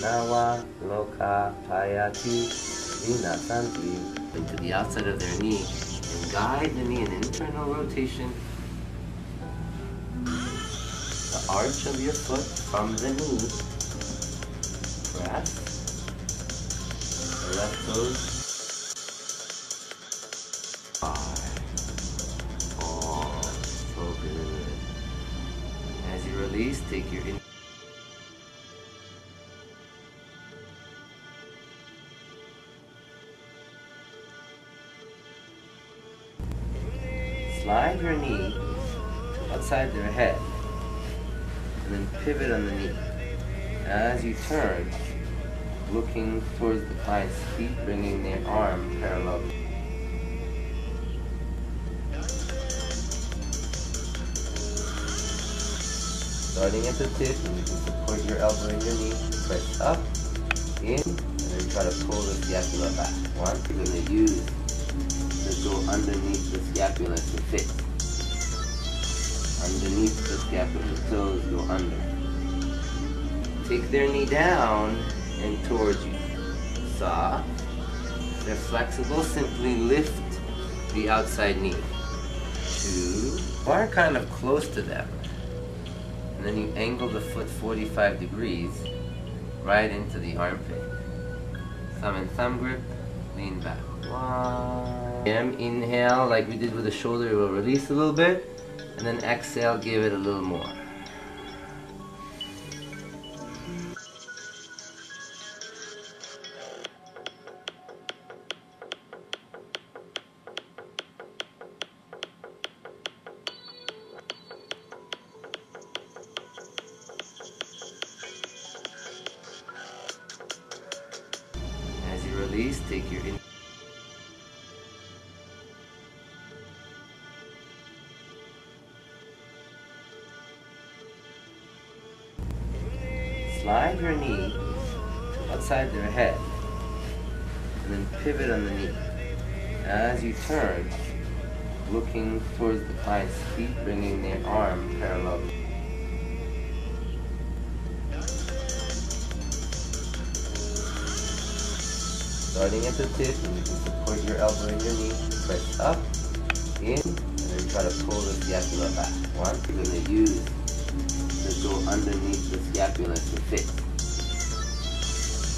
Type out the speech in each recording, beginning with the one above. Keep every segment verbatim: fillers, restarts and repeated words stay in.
Nawa, Loka, Payati, Vinasanti, into the outside of their knee and guide the knee in internal rotation. The arch of your foot from the knee. Breath. The left toes. Five. Oh, so good. As you release, take your in. Slide your knee outside their head, and then pivot on the knee. As you turn, looking towards the client's feet, bringing their arm parallel. Starting at the tip, and you can support your elbow and your knee. Press up, in, and then try to pull the scapula back. One, you're going to use to go underneath the scapula to fit. Underneath the scapula, the toes go under. Take their knee down and towards you. Soft. They're flexible. Simply lift the outside knee. Two. Or kind of close to them. And then you angle the foot forty-five degrees right into the armpit. Thumb and thumb grip. Lean back. One. Inhale, like we did with the shoulder, we'll release a little bit. And then exhale, give it a little more. As you release, take your in. Slide your knee outside their head, and then pivot on the knee. As you turn, looking towards the client's feet, bringing their arm parallel. Starting at the tip, and you can support your elbow and your knee. Press up, in, and then try to pull the scapula back. One, you're going to use to go underneath the scapula to fit.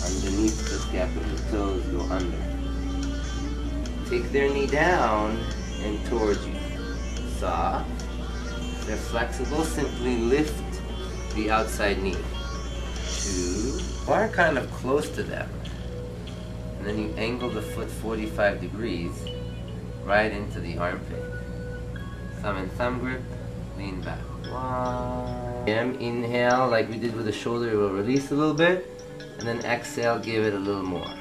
Underneath the scapula, the toes go under. Take their knee down and towards you. Soft. They're flexible. Simply lift the outside knee. Two. Or kind of close to them. And then you angle the foot forty-five degrees right into the armpit. Thumb and thumb grip. Lean back. One. Inhale, like we did with the shoulder, we'll release a little bit. And then exhale, give it a little more.